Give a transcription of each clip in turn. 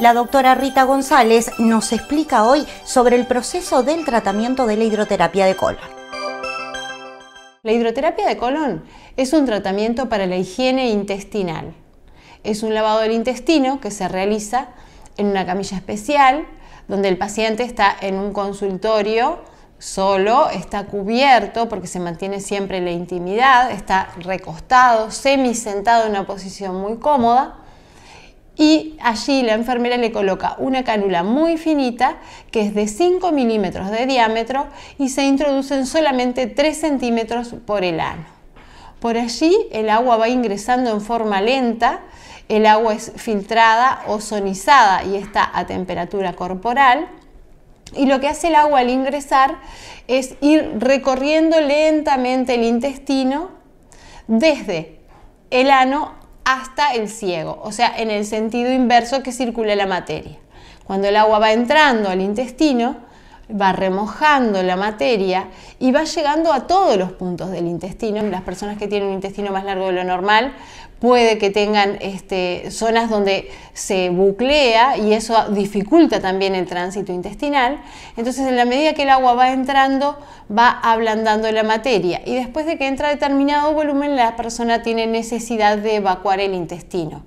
La doctora Rita González nos explica hoy sobre el proceso del tratamiento de la hidroterapia de colon. La hidroterapia de colon es un tratamiento para la higiene intestinal. Es un lavado del intestino que se realiza en una camilla especial donde el paciente está en un consultorio solo, está cubierto porque se mantiene siempre la intimidad, está recostado, semisentado en una posición muy cómoda y allí la enfermera le coloca una cánula muy finita que es de 5 milímetros de diámetro y se introducen solamente 3 centímetros por el ano. Por allí el agua va ingresando en forma lenta, el agua es filtrada, ozonizada y está a temperatura corporal. Y lo que hace el agua al ingresar es ir recorriendo lentamente el intestino desde el ano hasta el ciego, o sea, en el sentido inverso que circula la materia. Cuando el agua va entrando al intestino, va remojando la materia y va llegando a todos los puntos del intestino. Las personas que tienen un intestino más largo de lo normal puede que tengan zonas donde se buclea y eso dificulta también el tránsito intestinal. Entonces, en la medida que el agua va entrando, va ablandando la materia y después de que entra determinado volumen, la persona tiene necesidad de evacuar el intestino.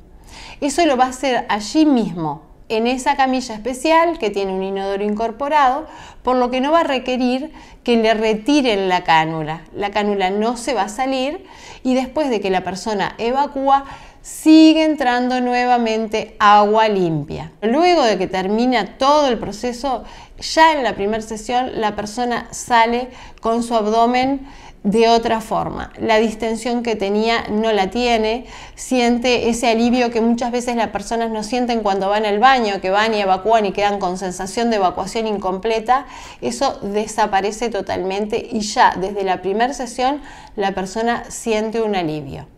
Eso lo va a hacer allí mismo, en esa camilla especial que tiene un inodoro incorporado, por lo que no va a requerir que le retiren la cánula. La cánula no se va a salir y después de que la persona evacúa, sigue entrando nuevamente agua limpia. Luego de que termina todo el proceso, ya en la primera sesión la persona sale con su abdomen de otra forma. La distensión que tenía no la tiene, siente ese alivio que muchas veces las personas no sienten cuando van al baño, que van y evacúan y quedan con sensación de evacuación incompleta. Eso desaparece totalmente y ya desde la primera sesión la persona siente un alivio.